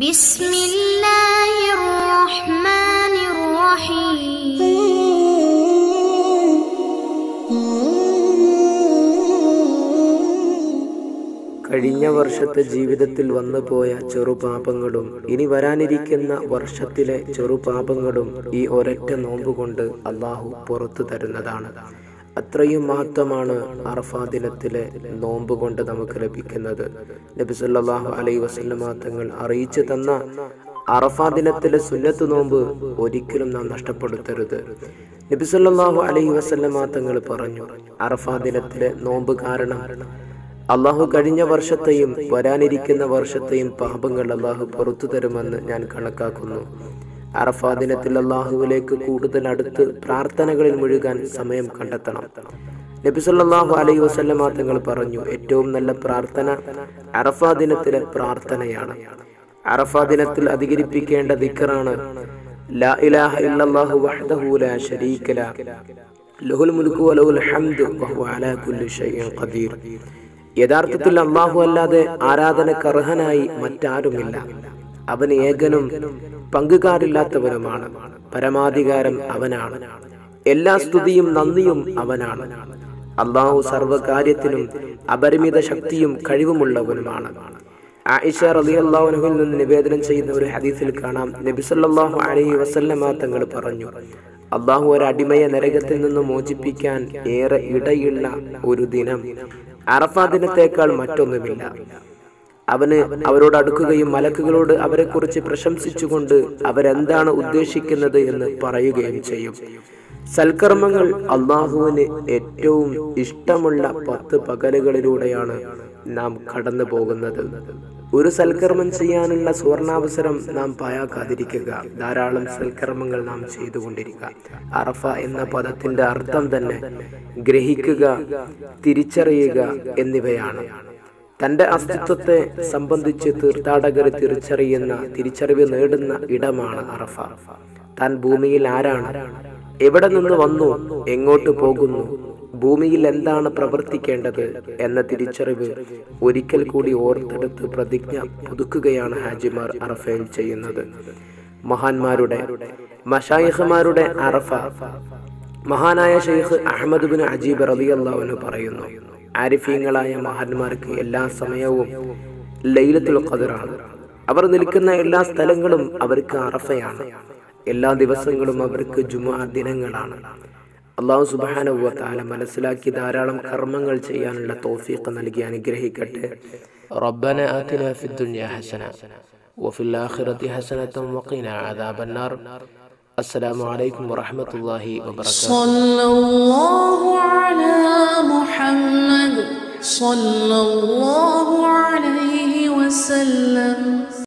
بسم الله الرحمن الرحيم കഴിഞ്ഞ വർഷത്തെ ജീവിതത്തിൽ വന്നുപോയ ചെറുപാപങ്ങളും ഇനി വരാനിരിക്കുന്ന വർഷത്തിലെ ചെറുപാപങ്ങളും ഈ ഒരൊറ്റ നോമ്പ് കൊണ്ട് അല്ലാഹു പുറത്തു തരുന്നതാണ്. അത്രയും മഹത്വമാണ് അറഫാ ദിനത്തിലെ നോമ്പ് കൊണ്ട് നമുക്ക് ലഭിക്കുന്നത്. നബി സല്ലല്ലാഹു അലൈഹി വസല്ലമ തങ്ങൾ അറിയിച്ചു തന്ന അറഫാ ദിനത്തിലെ സുന്നത്ത് നോമ്പ് ഒരിക്കലും നാം നഷ്ടപ്പെടുത്തരുത്. നബി സല്ലല്ലാഹു അലൈഹി വസല്ലമ തങ്ങൾ പറഞ്ഞു, അറഫാ ദിനത്തിലെ നോമ്പ് കാരണം അല്ലാഹു കഴിഞ്ഞ വർഷത്തെയും വരാനിരിക്കുന്ന വർഷത്തെയും പാപങ്ങൾ അല്ലാഹു പുറത്തു തരുമെന്ന് ഞാൻ കണക്കാക്കുന്നു. അറഫാ ദിനത്തിൽ അല്ലാഹുവിലേക്ക് കൂടുതൽ അടുത്ത് പ്രാർത്ഥനകളിൽ മുഴുകാൻ സമയം കണ്ടെത്തണം. നബി സല്ലല്ലാഹു അലൈഹി വസല്ലമ തങ്ങൾ പറഞ്ഞു, ഏറ്റവും നല്ല പ്രാർത്ഥന അറഫാ ദിനത്തിലെ പ്രാർത്ഥനയാണ്. അറഫാ ദിനത്തിൽ അധികരിപ്പിക്കേണ്ട ദിക്റാണ് ലാ ഇലാഹ ഇല്ലല്ലാഹു വഹ്ദഹു ലാ ശരീക ലഹു ലഹുൽ മുൽക്കു വലഹുൽ ഹംദു വഹുവ അലാ കുല്ലി ശൈഇൻ ഖദീർ. യഥാർത്ഥത്തിൽ അല്ലാഹു അല്ലാതെ ആരാധനയ്ക്ക് അർഹനായി മറ്റാരുമില്ല. അവന് ഏകനും പങ്കുകാരില്ലാത്തവനുമാണ്. പരമാധികാരം അവനാണ്. എല്ലാ സ്തുതിയും നന്ദിയും അവനാണ്. അല്ലാഹു സർവകാര്യത്തിനും അപരിമിത ശക്തിയും കഴിവുമുള്ളവനുമാണ്. ആയിഷ റളിയല്ലാഹു അൻഹയിൽ നിന്ന് നിവേദനം ചെയ്യുന്ന ഒരു ഹദീസിൽ കാണാം, നബി സല്ലല്ലാഹു അലൈഹി വസല്ലമ തങ്ങൾ പറഞ്ഞു, അല്ലാഹു ഒരു അടിമയെ നരകത്തിൽ നിന്ന് മോചിപ്പിക്കാൻ ഏറെ ഇടയുള്ള ഒരു ദിനം അറഫാ ദിനത്തേക്കാൾ മറ്റൊന്നുമില്ല. അവന് അവരോട് അടുക്കുകയും മലക്കുകളോട് അവരെ കുറിച്ച് പ്രശംസിച്ചുകൊണ്ട് അവരെന്താണ് ഉദ്ദേശിക്കുന്നത് എന്ന് പറയുകയും ചെയ്യും. സൽക്കർമ്മങ്ങൾ അള്ളാഹുവിന് ഏറ്റവും ഇഷ്ടമുള്ള 10 പകലുകളിലൂടെയാണ് നാം കടന്നു പോകുന്നത്. ഒരു സൽക്കർമ്മം ചെയ്യാനുള്ള സുവർണാവസരം നാം പാഴാക്കാതിരിക്കുക. ധാരാളം സൽക്കർമ്മങ്ങൾ നാം ചെയ്തുകൊണ്ടിരിക്കുക. അറഫ എന്ന പദത്തിന്റെ അർത്ഥം തന്നെ ഗ്രഹിക്കുക, തിരിച്ചറിയുക എന്നിവയാണ്. തൻ്റെ അസ്തിത്വത്തെ സംബന്ധിച്ച് തീർത്ഥാടകർ തിരിച്ചറിവ് നേടുന്ന ഇടമാണ് അറഫ. താൻ ഭൂമിയിൽ ആരാണ്, എവിടെ നിന്ന് വന്നു, എങ്ങോട്ട് പോകുന്നു, ഭൂമിയിൽ എന്താണ് പ്രവർത്തിക്കേണ്ടത് എന്ന തിരിച്ചറിവ് ഒരിക്കൽ കൂടി ഓർത്തെടുത്ത് പ്രതിജ്ഞ പുതുക്കുകയാണ് ഹാജിമാർ അറഫയിൽ ചെയ്യുന്നത്. മഹാന്മാരുടെ മശായിഖുമാരുടെ അറഫ. മഹാനായ ഷെയ്ഖ് അഹ്മദ് ബിൻ അജീബ് റളിയല്ലാഹു അൻഹു പറയുന്നു, ആരിഫീങ്ങളായ മഹാന്മാർക്ക് എല്ലാ സമയവും ലൈലത്തുൽ ഖദറാണ്. അവർ നിൽക്കുന്ന എല്ലാ സ്ഥലങ്ങളും അവർക്ക് അറഫയാണ്. എല്ലാ ദിവസങ്ങളും അവർക്ക് ജുമുഅ ദിനങ്ങളാണ്. അല്ലാഹു സുബ്ഹാനഹു വ തആല മനസ്സിലാക്കി ധാരാളം കർമ്മങ്ങൾ ചെയ്യാനുള്ള തൗഫീഖ് നൽകി അനുഗ്രഹിക്കട്ടെ. റബ്ബന ആതിനാ ഫിദ് ദുനിയാ ഹസന വഫിൽ ആഖിറതി ഹസനത വഖിനാ അദാബന്നാർ. അസ്സലാമു അലൈക്കും വറഹ്മത്തുള്ളാഹി വബറകാതുഹു. സല്ലല്ലാഹു അലൈഹി محمد صلى الله عليه وسلم.